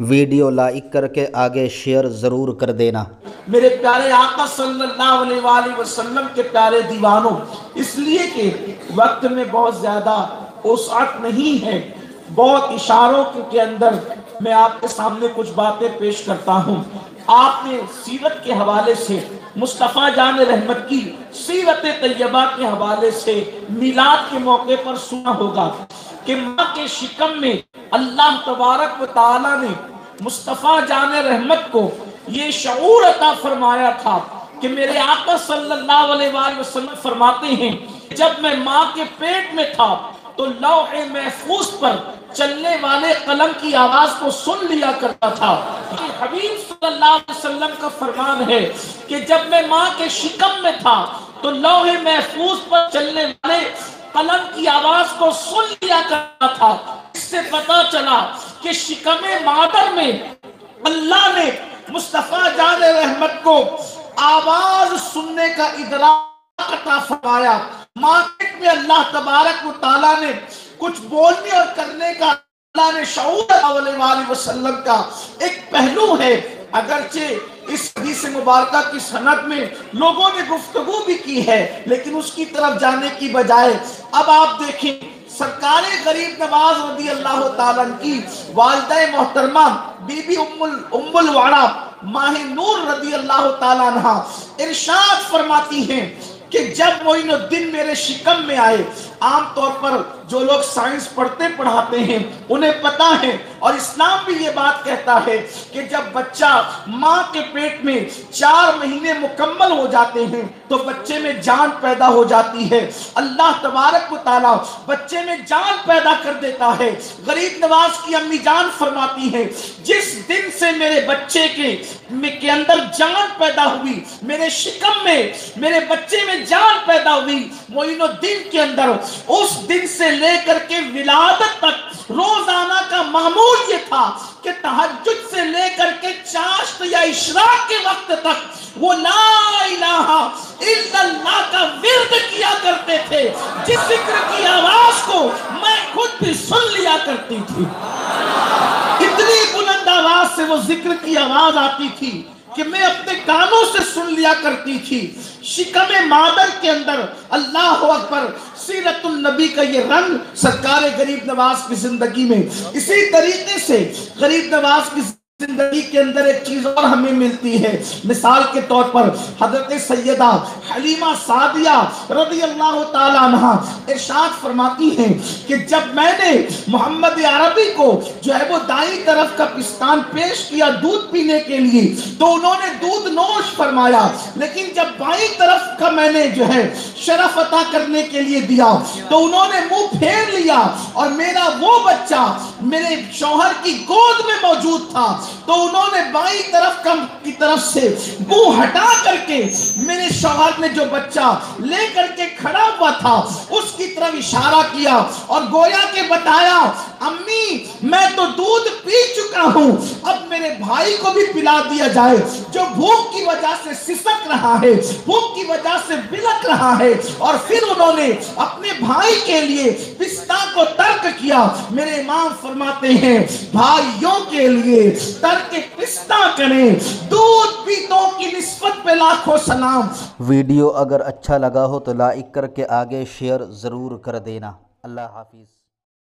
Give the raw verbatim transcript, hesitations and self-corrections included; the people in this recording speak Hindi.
वीडियो लाइक करके आगे शेयर ज़रूर कर देना। मेरे प्यारे आका सल्लल्लाहु अलैहि वसल्लम के प्यारे दीवानों, इसलिए कि वक्त में बहुत ज़्यादा औसत नहीं है, बहुत इशारों के अंदर मैं आपके सामने कुछ बातें पेश करता हूँ। आपने सीरत के हवाले से, मुस्तफ़ा जान रहमत की सीरत तैयबा के हवाले से मिलाद के मौके पर सुना होगा कि माँ के शिकम में अल्लाह तबारक व तआला ने मुस्तफ़ा जान रहमत को ये शऊर अता फरमाया था कि मेरे आका सल्लल्लाहु अलैहि वसल्लम फरमाते हैं, जब मैं माँ के पेट में था तो लौहे महफूज पर चलने वाले कलम की आवाज को सुन लिया करता था। हबीब सल्लल्लाहु अलैहि वसल्लम का फरमान है कि जब मैं माँ के शिकम में था तो लौहे महफूज पर चलने वाले कलम की आवाज को सुन लिया करता था। इससे पता चला कि शिकमे मादर में अल्लाह ने मुस्तफ़ा जान रहमत को आवाज सुनने का इदराक अता फरमाया। मार्केट में अल्लाह तबारक व तआला ने कुछ बोलने और करने का अल्लाह ने शऊर अलैहि वसल्लम का एक पहलू है। अगरचे इस हदीस मुबारका की सनद में लोगों ने गुफ्तगू भी की है, लेकिन उसकी तरफ जाने की बजाय अब आप देखें सरकारे गरीब नवाज रज़ी अल्लाह ताला की वालिदा मोहतरमा बीबी उम्मुल उम्मुल वाड़ा माहे नूर रज़ी अल्लाह ताला अन्हा इरशाद फरमाती हैं कि जब मोइनुद्दीन मेरे शिकम में आए, आमतौर पर जो लोग साइंस पढ़ते पढ़ाते हैं उन्हें पता है और इस्लाम भी ये बात कहता है कि जब बच्चा माँ के पेट में चार महीने मुकम्मल हो जाते हैं तो बच्चे में जान पैदा हो जाती है। अल्लाह तबारक व तआला बच्चे में जान पैदा कर देता है। गरीब नवाज की अम्मी जान फरमाती है, जिस दिन से मेरे बच्चे के के अंदर जान पैदा हुई, मेरे शिकम में मेरे बच्चे में जान पैदा हुई मोइनुद्दीन के अंदर, उस दिन से लेकर के विलादत तक रोजाना का मामूल ये था कि तहज्जुद से लेकर के चाश्त या इशराक के वक्त तक वो ला इलाहा इल्लल्लाह का विर्द किया करते थे, जिस जिक्र की आवाज को मैं खुद भी सुन लिया करती थी। इतनी बुलंद आवाज से वो जिक्र की आवाज आती थी कि मैं अपने कानों से सुन लिया करती थी। शिकमे मादर के अंदर अल्लाह अकबर, सीरतुल नबी का ये रंग सरकारे गरीब नवाज की जिंदगी में। इसी तरीके से गरीब नवाज की जिंदगी के अंदर एक चीज और हमें मिलती है। मिसाल के तौर पर हजरत सैयदा हलीमा सादिया रदियल्लाहु ताला अन्हा इरशाद फरमाती हैं कि जब मैंने मोहम्मद अरबी को जो है वो दाईं तरफ का पिस्तान पेश किया दूध पीने के लिए, तो उन्होंने दूध नोश फरमाया, लेकिन जब बाईं तरफ का मैंने जो है शरफ अता करने के लिए दिया तो उन्होंने मुंह फेर लिया और मेरा वो बच्चा मेरे शौहर की गोद में मौजूद था, तो उन्होंने बाईं तरफ कम की तरफ से मुंह हटा करके मेरे शौहर ने जो बच्चा लेकर के खड़ा हुआ था उसकी तरफ इशारा किया और गोया के बताया, अम्मी मैं तो दूध पी चुका हूं, अब मेरे भाई को भी पिला दिया जाए जो भूख की वजह से सिसक रहा है, भूख की वजह से बिलक रहा है। और फिर उन्होंने अपने भाई के लिए पिस्ता को तर्क किया। मेरे इमाम फरमाते हैं, भाइयों के लिए तरके पिस्ता करें, दूध पीतों की निस्बत पे लाखों सलाम। वीडियो अगर अच्छा लगा हो तो लाइक करके आगे शेयर ज़रूर कर देना। अल्लाह हाफिज़।